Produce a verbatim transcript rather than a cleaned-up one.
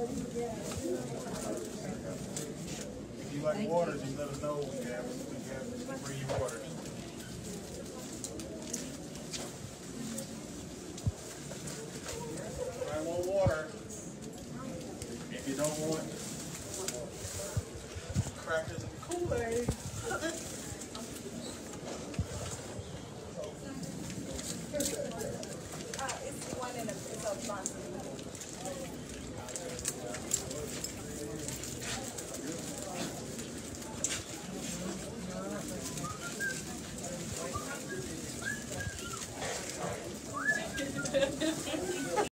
If you like waters, you let us know we have, we have free waters. I want water. If you don't want